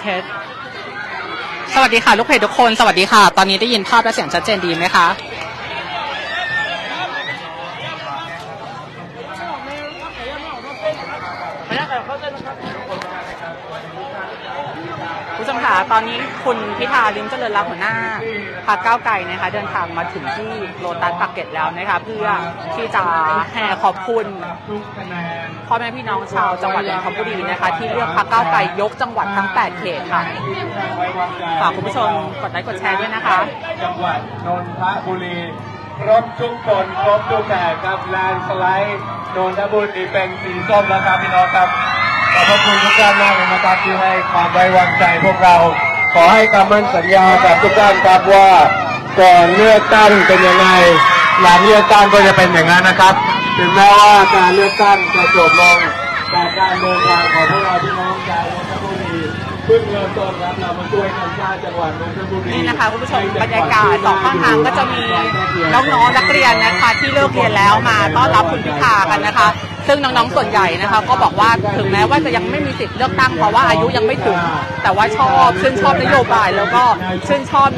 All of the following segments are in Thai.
เทสสวัสดีค่ะลูกเพจทุกคนสวัสดีค่ะตอนนี้ได้ยินภาพและเสียงชัดเจนดีไหมคะคุณผู้ชมค่ะตอนนี้คุณพิธาลิ้มเจริญรัตน์หัวหน้าพรรคก้าวไกลนะคะเดินทางมาถึงที่โลตัสปากเกร็ดแล้วนะคะเพื่อที่จะแห่ขอบคุณพ่อแม่พี่น้องชาวจังหวัดนนทบุรีนะคะที่เลือกพรรคก้าวไกลยกจังหวัดทั้ง8เขตค่ะฝากคุณผู้ชมกดไลค์กดแชร์ด้วยนะคะจังหวัดนนทบุรีรถทุกคนครบทุกแขกครับแลนด์สไลด์นนทบุรีเป็นสีส้มแล้วครับพี่น้องครับขอบคุณทุกท่านมากเลยนะครับที่ให้ความไว้วางใจพวกเราขอให้คำมั่นสัญญากับทุกท่านครับว่าก่อนเลือกตั้งเป็นยังไงหลังเลือกตั้งก็จะเป็นอย่างนั้นนะครับถึงแม้ว่าการเลือกตั้งจะจบลงแต่การเดินทางของพวกเราพี่น้องชาวนนทบุรีเพิ่งเริ่มต้นครับเรามาช่วยกันสร้างจังหวัดนนทบุรีนี่นะคะคุณผู้ชมบรรยากาศสองข้างทางก็จะมีน้องๆนักเรียนนะคะที่เลิกเรียนแล้วมาต้อนรับคุณพิธากันนะคะซึ่งน้องๆส่วนใหญ่นะคะก็บอกว่าถึงแม้ว่าจะยังไม่มีสิทธิ์เลือกตั้งเพราะว่าอายุยังไม่ถึงแต่ว่าชื่นชอบนโยบายแล้วก็ชื่นชอบ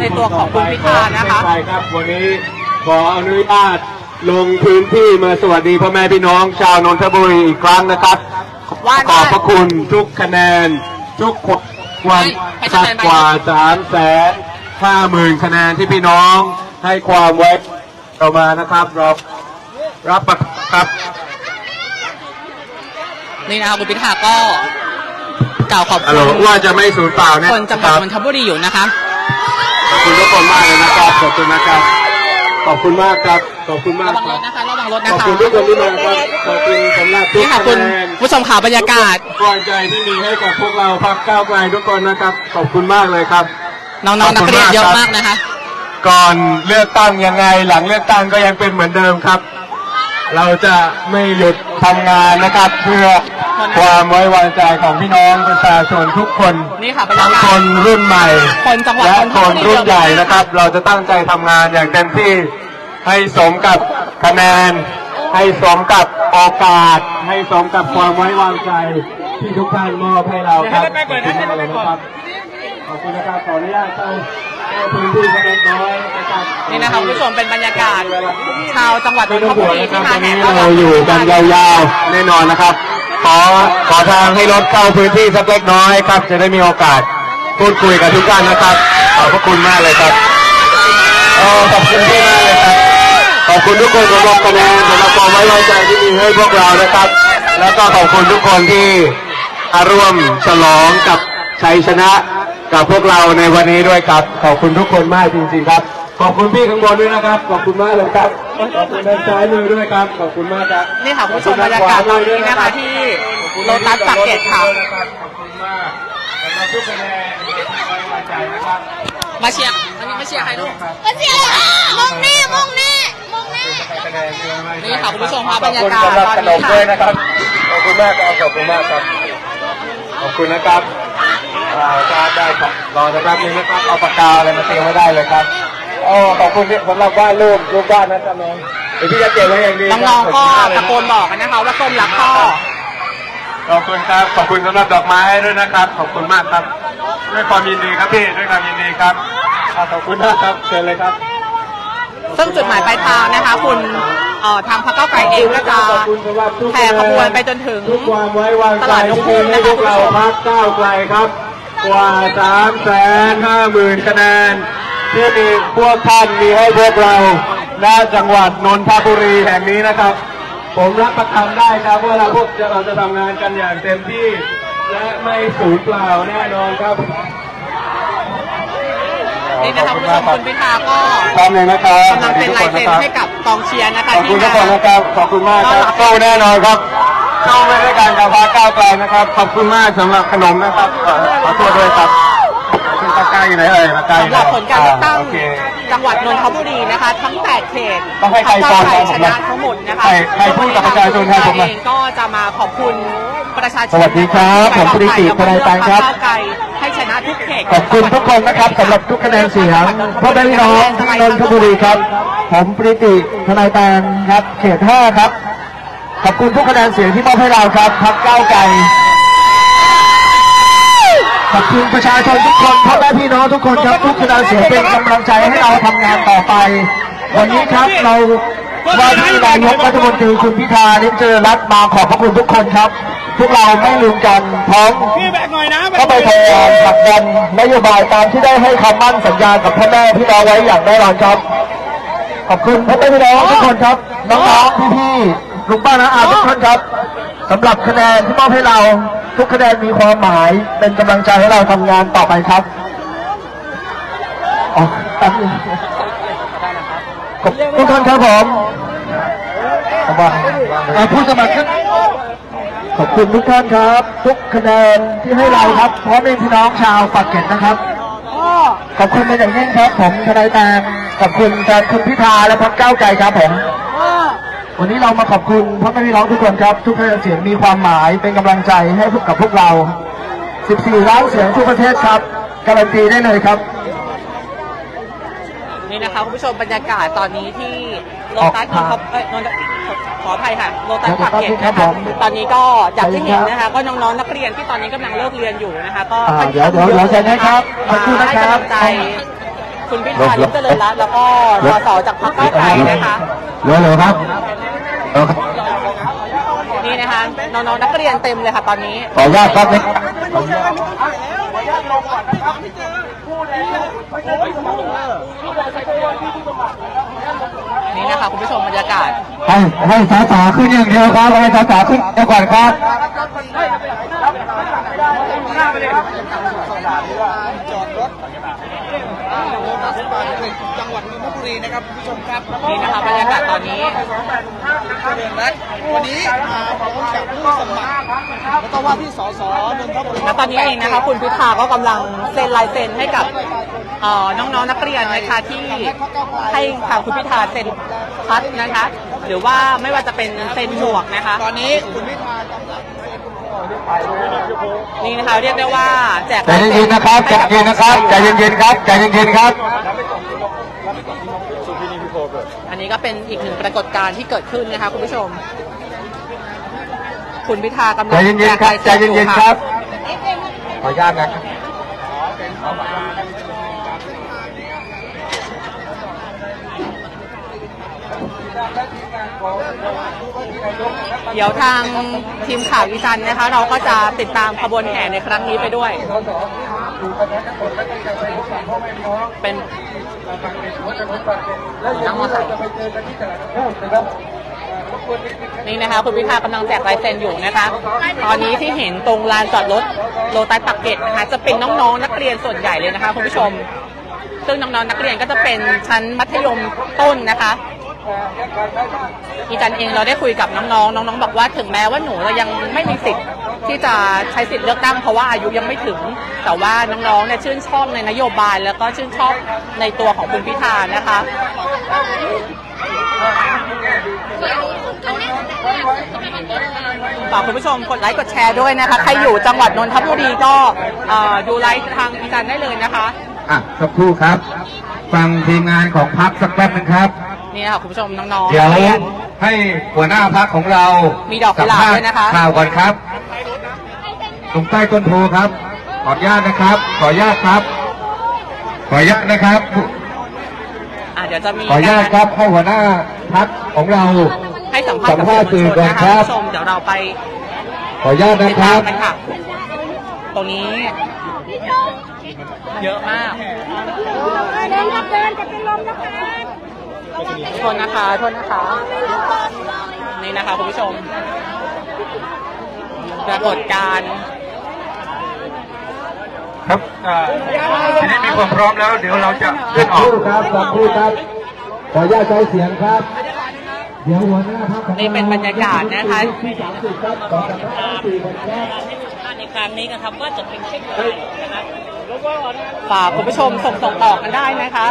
ในตัวของคุณพิธานะคะใช่ครับวันนี้ขออนุญาตลงพื้นที่มาสวัสดีพ่อแม่พี่น้องชาวนนทบุรีอีกครั้งนะครับขอบพระคุณทุกคะแนนทุกวันกว่า 350,000 คะแนนที่พี่น้องให้ความไว้เรามานะครับรับประครับนี่นะครับคุณพิธาก็กล่าวขอบคุณว่าจะไม่สูญเปล่าเนี่ยคนจังหวัดนนทบุรีอยู่นะคะขอบคุณทุกคนมากเลยนะครับขอบคุณนะครับขอบคุณมากครับขอบคุณมากระวังรถนะคะระวังรถนะคะขอบคุณทุกคนที่มาครับขอบคุณสำหรับทุกคะแนนผู้ชมข่าวบรรยากาศกำลังใจที่มีให้กับพวกเราพรรคก้าวไกลทุกคนนะครับขอบคุณมากเลยครับน้องๆนักเรียนเยอะมากนะคะก่อนเลือกตั้งยังไงหลังเลือกตั้งก็ยังเป็นเหมือนเดิมครับเราจะไม่หยุดทำงานนะครับเพื่อความไว้วางใจของพี่น้องประชาชนทุกคนทั้งคนรุ่นใหม่และคนรุ่นใหญ่นะครับเราจะตั้งใจทำงานอย่างเต็มที่ให้สมกับคะแนนให้สมกับโอกาสให้สมกับความไว้วางใจที่ทุกท่านมอบให้เราครับขอบคุณนะครับขออนุญาตนี่นะครับคุณผู้ชมเป็นบรรยากาศชาวจังหวัดนนทบุรีที่มาแห่ต้อนรับอยู่กันยาวๆแน่นอนนะครับขอทางให้รถเข้าพื้นที่สักเล็กน้อยครับจะได้มีโอกาสพูดคุยกับทุกท่านนะครับขอบพระคุณมากเลยครับขอบคุณที่มากเลยครับขอบคุณทุกคนสำหรับคะแนนสำหรับความไว้วางใจที่มีให้พวกเรานะครับแล้วก็ขอบคุณทุกคนที่ร่วมฉลองกับชัยชนะกับพวกเราในวันนี้ด้วยครับขอบคุณทุกคนมากจริงๆครับขอบคุณพี่ข้างบนด้วยนะครับขอบคุณมากเลยครับขอบคุณด้านซ้ายมือด้วยครับขอบคุณมากครับนี่ค่ะผู้ชมบรรยากาศตอนนี้นะคะที่โลตัสปากเกร็ดค่ะขอบคุณมากขอบคุณทุกคะแนนไว้วางใจนะครับมาเชียร์อันนี้มาเชียร์ใครลูกมาเชียร์มองหน้ามองหน้ามองหน้านี่ค่ะผู้ชมค่ะบรรยากาศตอนนี้ค่ะขอบคุณมากครับขอบคุณมากครับขอบคุณนะครับได้ครับรอสักแป๊บนึงนะครับเอาปากกาอะไรมาเตรียมไว้ได้เลยครับขอบคุณที่สำหรับว่ารูปบ้านนะจ๊ะน้องเดี๋ยวพี่จะเก็บไว้อย่างดีน้องๆก็ตะโกนบอกกันนะคะว่าส้มหลักพ่อขอบคุณครับขอบคุณสำหรับดอกไม้ด้วยนะครับขอบคุณมากครับด้วยความยินดีครับพี่ด้วยความยินดีครับขอบคุณมากครับเชิญเลยครับซึ่งจุดหมายปลายทางนะคะคุณทางพรรคก้าวไกลเองก็จะแผ่ขบวนไปจนถึงตลาดนกฮูกนะคะพวกเราพรรคก้าวไกลครับกว่า 350,000 คะแนนที่มีพวกท่านมีให้พวกเราณจังหวัดนนทบุรีแห่งนี้นะครับผมรับประกันได้ครับว่าเราจะทำงานกันอย่างเต็มที่และไม่สูญเปล่าแน่นอนครับนี่นะครับคุณผู้ชมคุณพิธาก็กำลังเป็นลายเซ็นให้กับกองเชียร์นะคะที่มาขอบคุณนะครับขอบคุณมากครับเข้าแน่นอนครับเข้าด้วยการกับพรรคก้าวไกลนะครับขอบคุณมากสำหรับขนมนะครับขอโทษด้วยครับคุณตะไคร้ไหนเอ่ยตะไคร้สำหรับผลการเลือกตั้งจังหวัดนนทบุรีนะคะทั้ง8เขตต้องให้ใครตอบชนะทั้งหมดนะคะใครพูดกับประชาชนครับผมก็จะมาขอบคุณประชาชนสวัสดีครับผมปริศิษฐ์ทนายตังครับให้ชนะทุกเขตขอบคุณทุกคนนะครับสำหรับทุกคะแนนเสียงพ่อแม่พี่น้องทั้งนนทบุรีครับผมปริศิษฐ์ทนายตังครับเขต5ครับขอบคุณทุกคะแนนเสียงที่มอบให้เราครับพรรคก้าวไกล ขอบคุณประชาชนทุกคนพ่อแม่พี่น้องทุกคนครับทุกคะแนนเสียงเป็นกำลังใจให้เราทำงานต่อไปวันนี้ครับเราว่าที่นายกรัฐมนตรีคุณพิธาลิ้มเจริญรัตน์มาขอบพระคุณทุกคนครับพวกเราไม่ลืมกันพร้อมเข้าไปทำงานผลักดันนโยบายตามที่ได้ให้คำมั่นสัญญากับพ่อแม่พี่น้องไว้อย่างแน่นอนครับขอบคุณพ่อแม่พี่น้องทุกคนครับน้องๆพี่ๆลุงป้าน้าอาทุกท่านครับสำหรับคะแนนที่มอบให้เราทุกคะแนนมีความหมายเป็นกำลังใจให้เราทำงานต่อไปครับทุกท่านครับผมผู้สมัครขอบคุณทุกท่านครับทุกคะแนนที่ให้เราครับพร้อมพี่น้องชาวปากเกร็ดนะครับขอบคุณเป็นอย่างยิ่งครับผมทนายแตงขอบคุณแทนคุณพิธาและพรรคก้าวไกลครับผมวันนี้เรามาขอบคุณพ่อแม่พี่น้องทุกคนครับทุกคะแนนเสียงมีความหมายเป็นกำลังใจให้กับพวกเรา14ล้านเสียงทั่วประเทศครับการันตีได้เลยครับนี่นะคะคุณผู้ชมบรรยากาศตอนนี้ที่โลตัสขออภัยค่ะโลตัสปากเกร็ดครับตอนนี้ก็จากที่เห็นนะคะก็น้องๆนักเรียนที่ตอนนี้กำลังเลิกเรียนอยู่นะคะก็เดี๋ยวใช่ไหมครับขอบคุณนะครับใจคุณพิธาลิ้มเจริญรัตน์แล้วก็ส.ส.จากพรรคก้าวไกลนะคะเร็วครับนี่นะคะน้องๆนักเรียนเต็มเลยค่ะตอนนี้ขออนุญาตครับนี่นะคะคุณผู้ชมบรรยากาศให้สาสาขึ้นอย่างเดียวครับให้สาสาขึ้นเดี๋ยวก่อนครับจังหวัดนนทบุรีนะครับคุณผู้ชมครับนี่นะคะบรรยากาศตอนนี้วันนี้มาพร้อมกับผู้สมัครแล้วก็ว่าที่ส.ส.นนทบุรีตอนนี้เองนะคะคุณพิธาก็กำลังเซ็นลายเซ็นให้กับน้องๆนักเรียนนะคะที่ให้ทางคุณพิธาเซ็นพัดนะคะหรือว่าไม่ว่าจะเป็นเซ็นหมวกนะคะตอนนี้คุณพิธากำลังนี่นะคะเรียกได้ว่าแจกใจเย็นๆนะครับใจเย็นนะครับใจเย็นๆครับใจเย็นๆครับอันนี้ก็เป็นอีกหนึ่งปรากฏการณ์ที่เกิดขึ้นนะคะคุณผู้ชมคุณพิธากำลังใจเย็นๆครับใจเย็นๆครับขออนุญาตนะครับเดี๋ยวทางทีมข่าวอีสานนะคะเราก็จะติดตามขบวนแห่ในครั้งนี้ไปด้วยเป็นนี่นะคะคุณพิธากำลังแจกลายเซ็นอยู่นะคะตอนนี้ที่เห็นตรงลานจอดรถโลตัสปากเกร็ดนะคะจะเป็นน้องๆนักเรียนส่วนใหญ่เลยนะคะคุณผู้ชมซึ่งน้องๆนักเรียนก็จะเป็นชั้นมัธยมต้นนะคะอีจันเองเราได้คุยกับน้องๆบอกว่าถึงแม้ว่าหนูเรายังไม่มีสิทธิ์ที่จะใช้สิทธิ์เลือกตั้งเพราะว่าอายุยังไม่ถึงแต่ว่าน้องๆเนี่ยชื่นชอบในนโยบายแล้วก็ชื่นชอบในตัวของคุณพิธานะคะฝากคุณผู้ชมกดไลค์กดแชร์ด้วยนะคะใครอยู่จังหวัดนนทบุรีก็ดูไลค์ทางอีจันได้เลยนะคะสักครู่ครับฟังทีมงานของพรรคสักแป๊บนึงครับนี่ค่ะคุณผู้ชมน้องๆเดี๋ยวให้หัวหน้าพรรคของเรามีดอกกุหลาบด้วยนะคะข่าวก่อนครับตรงใต้ต้นโพครับขออนุญาตนะครับขออนุญาตครับขออนุญาตนะครับเดี๋ยวจะมีขออนุญาตครับให้หัวหน้าพรรคของเราให้สัมภาษณ์สื่อก่อนครับคุณผู้ชมเดี๋ยวเราไปขออนุญาตนะครับตรงนี้เยอะมากเดินกับเดินจะเป็นลมนะคะโทษนะคะนี่นะคะคุณผู้ชมปรากฏการณ์ครับทีนี้มีความพร้อมแล้วเดี๋ยวเราจะเลื่อนออกครับขอบคุณครับขออนุญาตใช้เสียงครับเดี๋ยววันนี้ครับนี่เป็นบรรยากาศนะคะในครั้งนี้นะครับก็จะเป็นเช็คไลน์นะคะฝากคุณผู้ชมส่งต่อกันได้นะคะ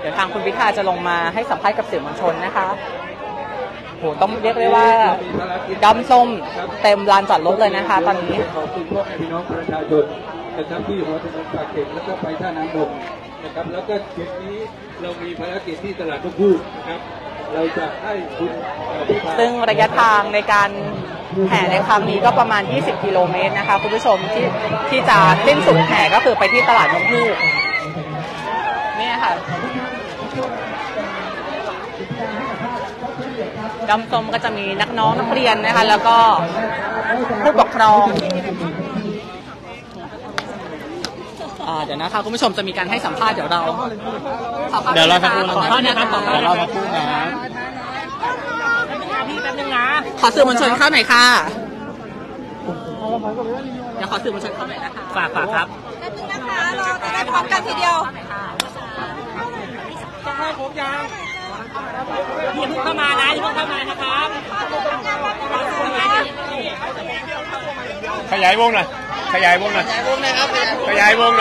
เดี๋ยวทางคุณพิธาจะลงมาให้สัมภาษณ์กับสื่อมวลชนนะคะโหต้องเรียกได้ว่าดำส้มเต็มลานจอดรถเลยนะคะตอนนี้ขอบคุณพ่อแม่พี่น้องประชาชนนะครับที่หัวถนนปากเกร็ดแล้วก็ไปท่าน้ำนมนะครับแล้วก็เช้านี้เรามีภารกิจที่ตลาดนกฮูกนะครับ ซึ่งระยะทางในการแห่ในครั้งนี้ก็ประมาณ20กิโลเมตรนะคะคุณผู้ชมที่จะสิ้นสุดแห่ก็คือไปที่ตลาดนกฮูกนี่ค่ะด้อมส้มก็จะมีนักน้องนักเรียนนะคะแล้วก็ผู้ปกครองเดี๋ยวนะคะคุณผู้ชมจะมีการให้สัมภาษณ์เดี๋ยวเราสักครู่นะครับเดี๋ยวเราสักครู่นะขอสื่อมวลชนเข้าหน่อยค่ะเดี๋ยวขอสื่อมวลชนเข้าหน่อยนะคะฝากครับนะคะเราจะได้พร้อมกันทีเดียวจะให้ผมยังอย่าเพิ่งเข้ามานะอย่าเพิ่งเข้ามานะครับขยายวงหน่อยขยายวงหน่อย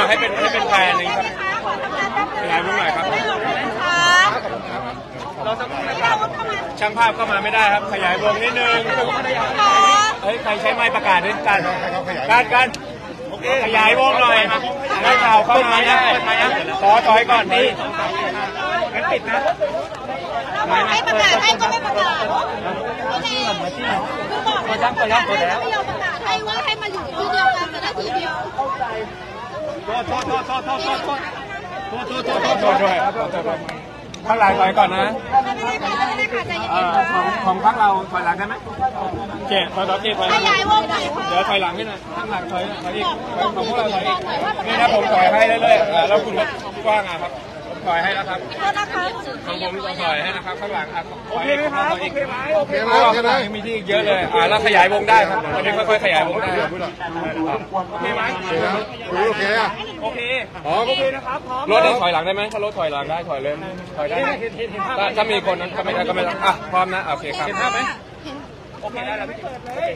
ให้เป็นแพร่หนึ่งครับขยายวงหน่อยครับช่างภาพเข้ามาไม่ได้ครับขยายวงนิดนึงเฮ้ยใครใช้ไม้ประกาศด้วยกันขยายวงหน่อยนักข่าวเข้ามานะขอถอยก่อนนี่งั้นปิดนะให้ประกาศให้ก็ไม่ประกาศคือบอกว่าจะไม่ยอมประกาศให้ว่าให้มาอยู่ที่เดียวกันแต่ละทีเดียวโทษข้างหลังถอยก่อนนะของพักเราถอยหลังได้ไหมเจ๊ถอยเจ๊ถอยเดี๋ยวถอยหลังให้หน่อยข้างหลังถอยอีกของพวกเราถอยอีกนี่นะผมถอยให้เรื่อยๆแล้วคุณกว้างอ่ะครับถอยให้แล้วครับของผมถอยให้นะครับข้างหลังอ่ะโอเคไหมครับโอเคไหมมีที่อีกเยอะเลยแล้วขยายวงได้ครับตอนนี้ค่อยๆขยายวงได้โอเคไหมโอเคอ๋อโอเคนะครับพร้อมรถได้ถอยหลังได้ไหมถ้ารถถอยหลังได้ถอยเลยถอยได้ถ้ามีคนนั้นก็ไม่ต้องอ่ะพร้อมนะโอเคครับเห็นภาพไหมโอเคได้แล้วเปิดเลย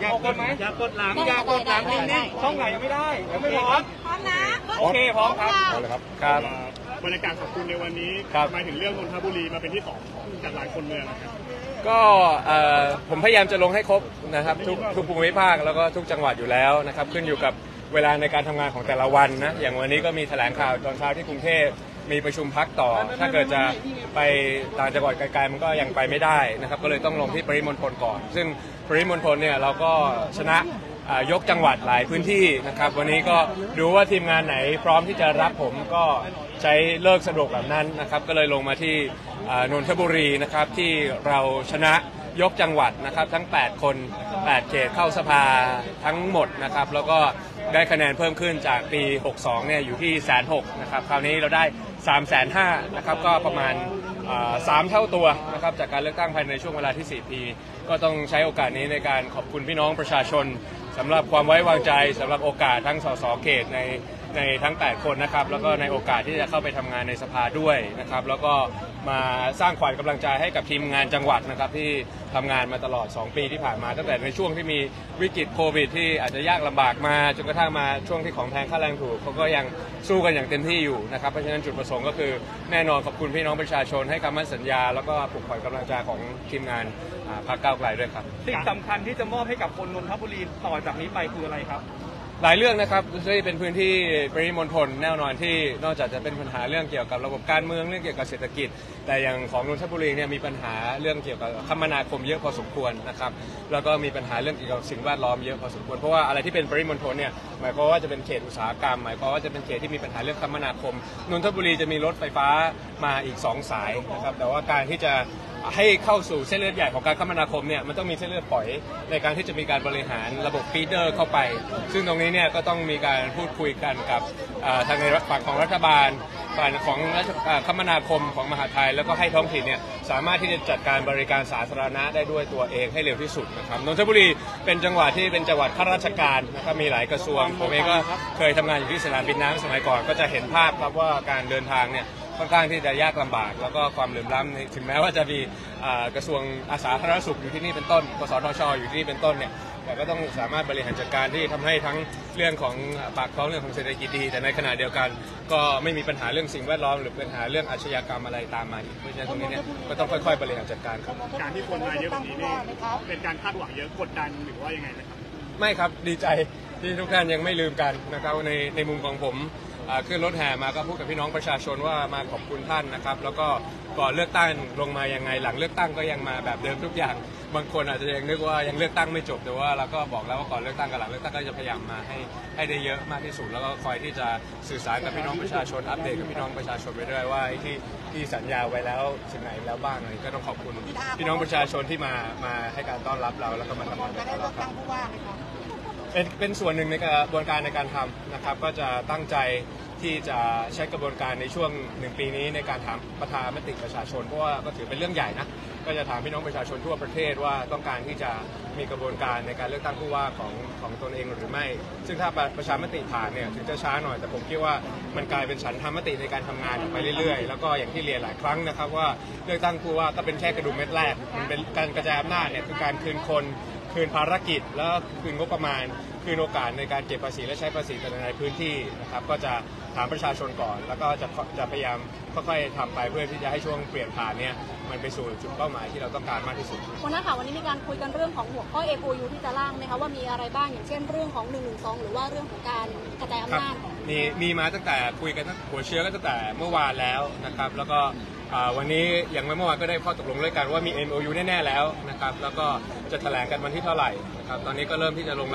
อยากกดไหมอยากกดหลังนิ่งๆช่องไหนยังไม่ได้ยังไม่พร้อมนะโอเคพร้อมครับครับบรรยากาศขอบคุณในวันนี้มาถึงเรื่องนนทบุรีมาเป็นที่สองจากหลายคนเมืองก็ผมพยายามจะลงให้ครบนะครับทุกภูมิภาคแล้วก็ทุกจังหวัดอยู่แล้วนะครับขึ้นอยู่กับเวลาในการทำงานของแต่ละวันนะอย่างวันนี้ก็มีแถลงข่าวตอนเช้าที่กรุงเทพมีประชุมพักต่อถ้าเกิดจะไปต่างจังหวัดไกลๆมันก็ยังไปไม่ได้นะครับก็เลยต้องลงที่ปริมณฑลก่อนซึ่งปริมณฑลเนี่ยเราก็ชนะยกจังหวัดหลายพื้นที่นะครับวันนี้ก็ดูว่าทีมงานไหนพร้อมที่จะรับผมก็ใช้เลิกสะดวกแบบนั้นนะครับก็เลยลงมาที่นนทบุรีนะครับที่เราชนะยกจังหวัดนะครับทั้ง8คน8เขตเข้าสภาทั้งหมดนะครับแล้วก็ได้คะแนนเพิ่มขึ้นจากปี62เนี่ยอยู่ที่106,000นะครับคราวนี้เราได้350,000นะครับก็ประมาณ3 เท่าตัวนะครับจากการเลือกตั้งภายในช่วงเวลาที่4 ปีก็ต้องใช้โอกาสนี้ในการขอบคุณพี่น้องประชาชนสำหรับความไว้วางใจสำหรับโอกาสทั้งสสเขตในทั้ง8คนนะครับแล้วก็ในโอกาสที่จะเข้าไปทำงานในสภาด้วยนะครับแล้วก็มาสร้างขวัญกำลังใจให้กับทีมงานจังหวัดนะครับที่ทำงานมาตลอด2ปีที่ผ่านมาตั้งแต่ในช่วงที่มีวิกฤตโควิดที่อาจจะยากลำบากมาจนกระทั่งมาช่วงที่ของแพงค่าแรงถูกเขาก็ยังสู้กันอย่างเต็มที่อยู่นะครับเพราะฉะนั้นจุดประสงค์ก็คือแน่นอนขอบคุณพี่น้องประชาชนให้คำมั่นสัญญาแล้วก็ปลุกขวัญกำลังใจของทีมงานพรรคก้าวไกลด้วยครับสิ่งสำคัญที่จะมอบให้กับคนนนทบุรีต่อจากนี้ไปคืออะไรครับหลายเรื่องนะครับที่เป็นพื้นที่ปริมณฑลแน่นอนที่นอกจากจะเป็นปัญหาเรื่องเกี่ยวกับระบบการเมืองเรื่องเกี่ยวกับเศรษฐกิจแต่อย่างของนนทบุรีเนี่ยมีปัญหาเรื่องเกี่ยวกับคมนาคมเยอะพอสมควรนะครับแล้วก็มีปัญหาเรื่องเกี่ยวกับสิ่งแวดล้อมเยอะพอสมควรเพราะว่าอะไรที่เป็นปริมณฑลเนี่ยหมายความว่าจะเป็นเขตอุตสาหกรรมหมายความว่าจะเป็นเขตที่มีปัญหาเรื่องคมนาคมนนทบุรีจะมีรถไฟฟ้ามาอีก2 สายนะครับแต่ว่าการที่จะให้เข้าสู่เส้นเลือดใหญ่ของการคมนาคมเนี่ยมันต้องมีเส้นเลือดฝอยในการที่จะมีการบริหารระบบฟีเดอร์เข้าไปซึ่งตรงนี้เนี่ยก็ต้องมีการพูดคุยกันกับทางในฝั่งของรัฐบาลฝั่งของคมนาคมของมหาไทยแล้วก็ให้ท้องถิ่นเนี่ยสามารถที่จะจัดการบริการสาธารณะได้ด้วยตัวเองให้เร็วที่สุดนะครับนนทบุรีเป็นจังหวัดที่เป็นจังหวัดข้าราชการนะครับมีหลายกระทรวงผมเองก็เคยทำงานอยู่ที่สนามบินน้ำสมัยก่อนก็จะเห็นภาพครับว่าการเดินทางเนี่ยค่อนข้างที่จะยากลำบากแล้วก็ความเหลื่อมล้ำถึงแม้ว่าจะมีกระทรวงสาธารณสุขอยู่ที่นี่เป็นต้นกสทช.อยู่ที่นี่เป็นต้นเนี่ยแต่ก็ต้องสามารถบริหารจัดการที่ทำให้ทั้งเรื่องของปากท้องเรื่องของเศรษฐกิจดีแต่ในขณะเดียวกันก็ไม่มีปัญหาเรื่องสิ่งแวดล้อมหรือปัญหาเรื่องอาชญากรรมอะไรตามมาอีกเพราะฉะนั้นตรงนี้เนี่ยก็ต้องค่อยๆบริหารจัดการครับการที่คนมาเยอะแบบนี้เป็นการคาดหวังเยอะกดดันหรือว่ายังไงนะครับไม่ครับดีใจ ที่ทุกท่านยังไม่ลืมกันนะครับในมุมของผมขึ้นรถแห่มาก็พูดกับพี่น้องประชาชนว่ามาขอบคุณท่านนะครับแล้วก็ก่อนเลือกตั้งลงมายังไงหลังเลือกตั้งก็ยังมาแบบเดิมทุกอย่างบางคนอาจจะยังนึกว่ายังเลือกตั้งไม่จบแต่ว่าเราก็บอกแล้วว่าก่อนเลือกตั้งกับหลังเลือกตั้งก็จะพยายามมาให้ได้เยอะมากที่สุดแล้วก็คอยที่จะสื่อสารกับพี่น้องประชาชนอัปเดตกับพี่น้องประชาชนไปด้วยว่าที่สัญญาไว้แล้วถึงไหนแล้วบ้างอะไรก็ต้องขอบคุณพี่น้องประชาชนที่มาให้การต้อนรับเราแล้วก็มาทำงานกับเราเป็นส่วนหนึ่งในกระบวนการในการทำนะครับก็จะตั้งใจที่จะใช้กระบวนการในช่วง1 ปีนี้ในการถามประชามติประชาชนเพราะว่าก็ถือเป็นเรื่องใหญ่นะก็จะถามพี่น้องประชาชนทั่วประเทศว่าต้องการที่จะมีกระบวนการในการเลือกตั้งผู้ว่าของตนเองหรือไม่ซึ่งถ้าประชามติผ่านเนี่ยถึงจะช้าหน่อยแต่ผมคิดว่ามันกลายเป็นฉันทามติในการทำงานไปเรื่อยๆแล้วก็อย่างที่เรียนหลายครั้งนะครับว่าเลือกตั้งผู้ว่าก็เป็นแค่กระดุมเม็ดแรกมันเป็นการกระจายอำนาจเนี่ยคือการคืนคนคืนภารกิจแล้วคืนงบประมาณคืนโอกาสในการเก็บภาษีและใช้ภาษีในพื้นที่นะครับก็จะถามประชาชนก่อนแล้วก็จะพยายามค่อยๆทำไปเพื่อที่จะให้ช่วงเปลี่ยนผ่านเนี่ยมันไปสู่จุดเป้าหมายที่เราต้องการมากที่สุดวันนี้ค่ะวันนี้มีการคุยกันเรื่องของหัวข้อ MOU ที่จะร่างไหมคะว่ามีอะไรบ้างอย่างเช่นเรื่องของ112หรือว่าเรื่องของการกระจายอำนาจมีมาตั้งแต่คุยกันหัวเชื้อก็ตั้งแต่เมื่อวานแล้วนะครับแล้วก็วันนี้อย่างเมื่อวานก็ได้ข้อตกลงด้วยกันว่ามี MOU แน่ๆแล้วนะครับแล้วก็จะแถลงกันวันที่เท่าไหร่นะครับตอนนี้ก็เริ่มที่จะลง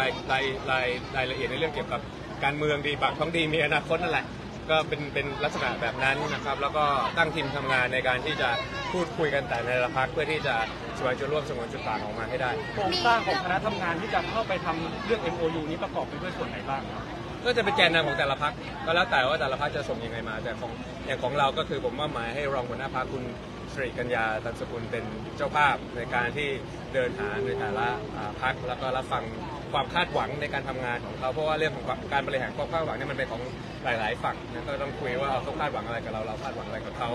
รายละเอียดในเรื่องเกี่ยวกับการเมืองดีปากท้องดีมีอนาคตนั่นแหละก็เป็นลักษณะแบบนั้นนะครับแล้วก็ตั้งทีมทำงานในการที่จะพูดคุยกันแต่ในละพักเพื่อที่จะช่วยร่วมสมวนจุดต่างออกมาให้ได้โครงสร้างของคณะทำงานที่จะเข้าไปทำเรื่อง MOU นี้ประกอบไปด้วยส่วนไหนบ้างก็จะเป็นแกนนำของแต่ละพรรคก็แล้วแต่ว่าแต่ละพรรคจะส่งยังไงมาแต่ของเราก็คือผมว่าหมายให้รองหัวหน้าพรรคคุณสิริกัญญาตันสกุลเป็นเจ้าภาพในการที่เดินหาในแต่ละพรรคแล้วก็รับฟังความคาดหวังในการทำงานของเขาเพราะว่าเรื่องของการบริหารความคาดหวังนี่มันเป็นของหลายๆฝั่งนั้นก็ต้องคุยว่าเขาคาดหวังอะไรกับเราเราคาดหวังอะไรกับเขา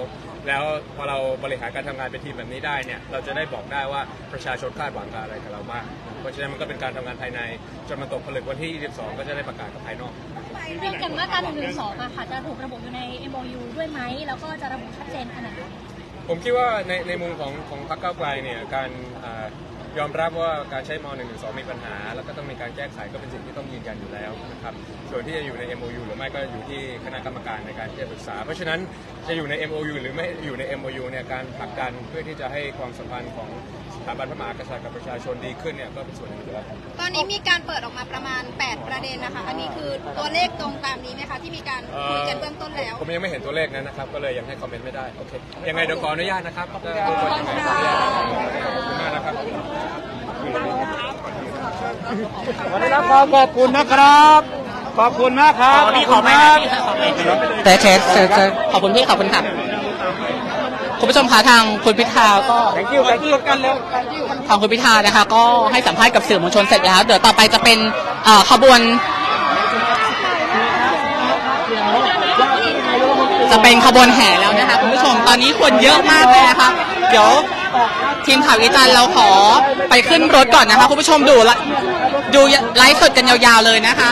แล้วพอเราบริหารการทำงานเป็นทีมแบบนี้ได้เนี่ยเราจะได้บอกได้ว่าประชาชนคาดหวังอะไรกับเราบ้างเพราะฉะนั้นมันก็เป็นการทำงานภายในจนมาตกผลึกวันที่22ก็จะได้ประกาศกับภายนอกเรื่องกันว่าการ112ค่ะจะถูกระบุอยู่ใน MOU ด้วยไหมแล้วก็จะระบุชัดเจนขนาดไหนผมคิดว่าในมุมของพรรคก้าวไกลเนี่ยการยอมรับว่าการใช้ม112มีปัญหาแล้วก็ต้องมีการแก้ไขก็เป็นสิ่งที่ต้องยืนยันอยู่แล้วนะครับส่วนที่จะอยู่ใน MOU หรือไม่ก็อยู่ที่คณะกรรมการในการที่จะปรึกษาเพราะฉะนั้นจะอยู่ใน MOU หรือไม่อยู่ใน MOU เนี่ยการผลักดันเพื่อที่จะให้ความสัมพันธ์ของสถาบันพระมหากษัตริย์กับประชาชนดีขึ้นเนี่ยก็เป็นส่วนหนึ่งอยู่แล้วตอนนี้มีการเปิดออกมาประมาณ8ประเด็นนะคะอันนี้คือตัวเลขตรงตามนี้ไหมคะที่มีการคุยกันเบื้องต้นแล้วผมยังไม่เห็นตัวเลขนั้นนะครับก็เลยยังให้คอมเมนต์ไม่ได้โอเคยังไงเดี๋ยวขออนุญาตนะครับทุกคนขออนุญาตนะครับวันนี้ขอขอบคุณนะครับขอบคุณมากครับขอบคุณครับแต่เชสขอบคุณพี่ขอบคุณครับคุณผู้ชมคะทางคุณพิธาก็ทางคุณพิธานะคะก็ให้สัมภาษณ์กับสื่อมวลชนเสร็จแล้วเดี๋ยวต่อไปจะเป็นขบวนจะเป็นขบวนแห่แล้วนะคะคุณผู้ชมตอนนี้คนเยอะมากเลยนะคะเดี๋ยวทีมข่าวอีจันเราขอไปขึ้นรถก่อนนะคะคุณผู้ชมดูไลฟ์สดกันยาวๆเลยนะคะ